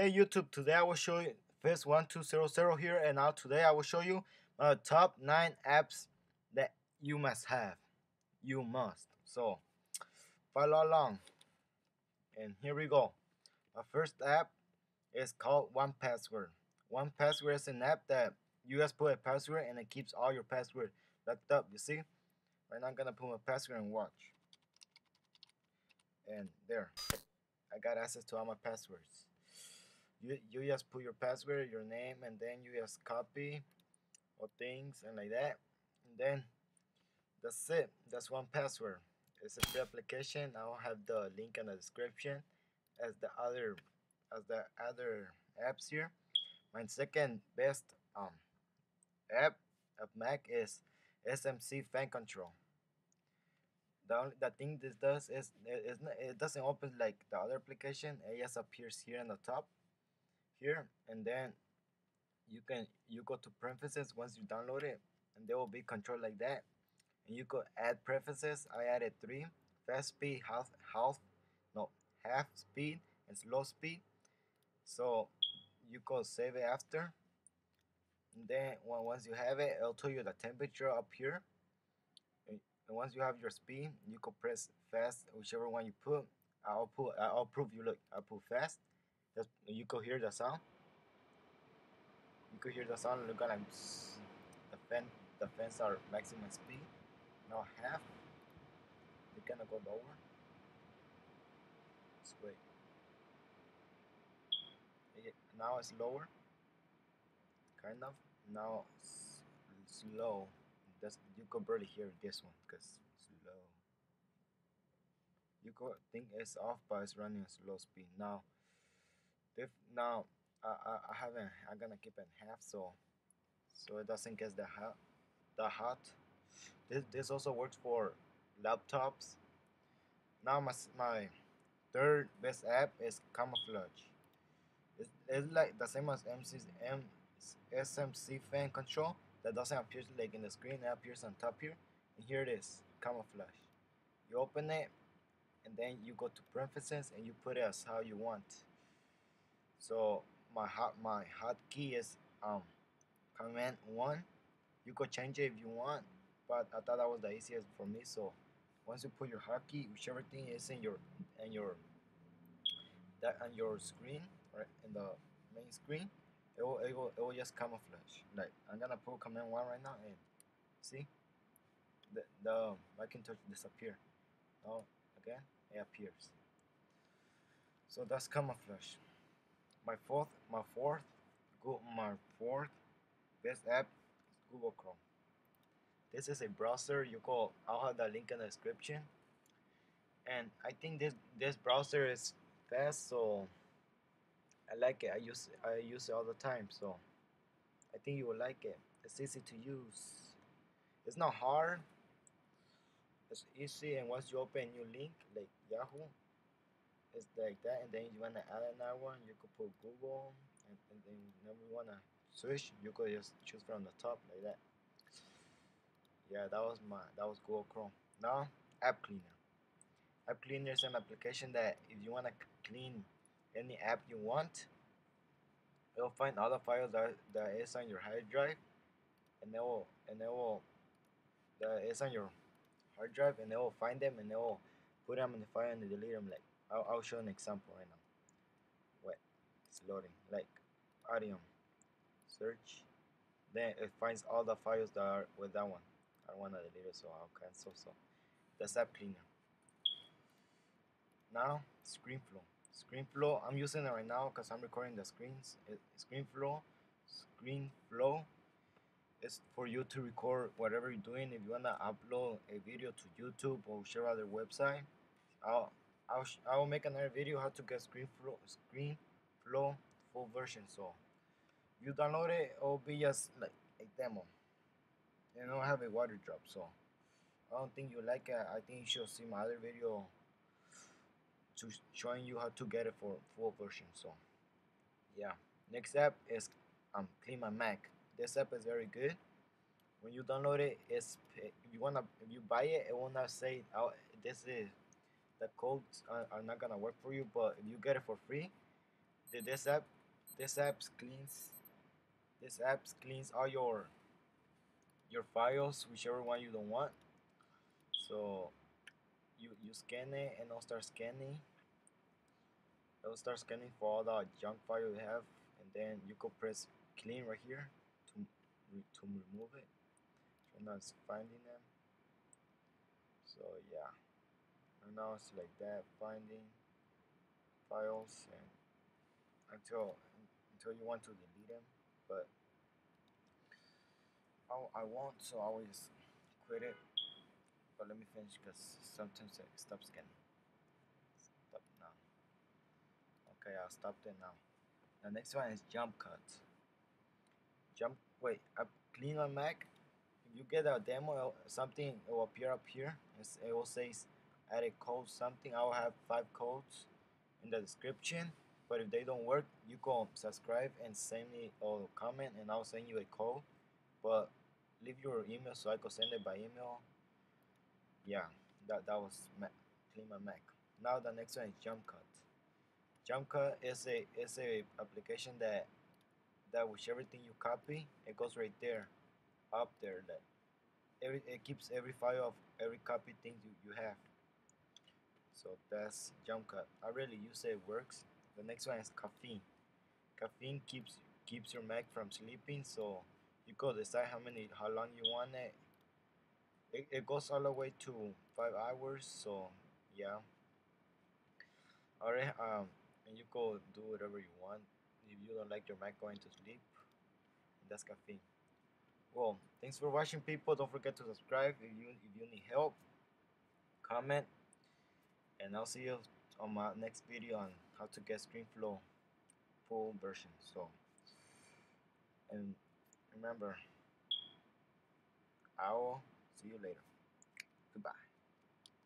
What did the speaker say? Hey YouTube, today I will show you fez1200 here, and now today I will show you top 9 apps that you must have. You must. So follow along. And here we go. My first app is called 1Password. 1Password is an app that you just put a password and it keeps all your password locked up, you see? Right now I'm gonna put my password and watch. And there. I got access to all my passwords. You just put your password, your name, and then you just copy all things and like that, and then that's it. That's 1Password. It's a free application. I'll have the link in the description as the other apps here. My second best app of Mac is SMC Fan Control. The thing this does is it doesn't open like the other application. It just appears here on the top. Here, and then you go to preferences once you download it, and they will be controlled like that. And you could add preferences. I added 3: fast speed, half speed, and slow speed. So you could save it after. And then once you have it, it'll tell you the temperature up here. And once you have your speed, you could press fast, whichever one you put. I'll prove you. Look, I put fast. You could hear the sound. You could hear the sound. Look at like the fans are maximum speed. Now half. They're gonna go lower. Let's wait. Now it's lower. Kind of. Now it's slow. You could barely hear this one because it's slow. You could think it's off, but it's running at slow speed now. I'm gonna keep it in half so it doesn't get that hot. This also works for laptops. Now my third best app is Camouflage. It's like the same as SMC Fan Control. That doesn't appear like in the screen. It appears on top here, and here it is, Camouflage. You open it, and then you go to preferences and you put it as how you want. So my hotkey is Command 1. You could change it if you want, but I thought that was the easiest for me. So once you put your hotkey, whichever thing is on your screen, right in the main screen, it will just camouflage. Like I'm gonna put Command 1 right now, and see the Macintosh disappear. Now again it appears. So that's Camouflage. My fourth best app is Google Chrome. This is a browser. I'll have the link in the description. And I think this browser is fast, so I like it. I use it all the time, so I think you will like it. It's easy to use. It's not hard. It's easy, and once you open a new link like Yahoo, it's like that, and then you wanna add another one, you could put Google, and then whenever you wanna switch, you could just choose from the top like that. Yeah, that was Google Chrome. Now App Cleaner. App Cleaner is an application that if you wanna clean any app you want, it'll find all the files that is on your hard drive, and it will find them, and it will put them in the file and delete them. Like I'll show an example right now. Wait, it's loading. Like Audium, search, then it finds all the files that are with that one. I don't want to delete it, so I'll cancel. So that's App Cleaner. Now ScreenFlow. ScreenFlow, I'm using it right now because I'm recording the screens. ScreenFlow is for you to record whatever you're doing. If you want to upload a video to YouTube or share other website, I will make another video how to get ScreenFlow full version. So you download it, it will be just like a demo. You don't have a water drop, so I don't think you like it. I think you should see my other video to showing you how to get it for full version. So yeah, next app is Clean My Mac. This app is very good. When you download it, if you buy it, it will not say the codes are not gonna work for you, but if you get it for free, This app cleans all your files, whichever one you don't want. So you scan it and it'll start scanning for all the junk file you have, and then you could press clean right here to remove it. So now it's finding them. So yeah, and now it's like that, finding files, and until you want to delete them. But I won't, so I always quit it. But let me finish because sometimes it stops scanning. Stop now. Okay, I'll stop there now. The next one is Jump Cut. Clean My Mac. If you get a demo or something, it will appear up here. It will say add a code something. I will have 5 codes in the description. But if they don't work, you go subscribe and send me a comment, and I'll send you a code. But leave your email so I can send it by email. Yeah, that was Clean My Mac. Now the next one is Jump Cut. Jump Cut is a application that whichever thing you copy, it goes right there, up there. It keeps every file of every copy thing you have. So that's Jump Cut. I really use it, it works. The next one is Caffeine. Caffeine keeps your Mac from sleeping, so you could decide how long you want it. It goes all the way to 5 hours, so yeah. Alright, and you go do whatever you want if you don't like your Mac going to sleep. And that's Caffeine. Well, thanks for watching, people. Don't forget to subscribe if you need help. Comment, and I'll see you on my next video on how to get ScreenFlow full version. So, and remember, I'll see you later. Goodbye.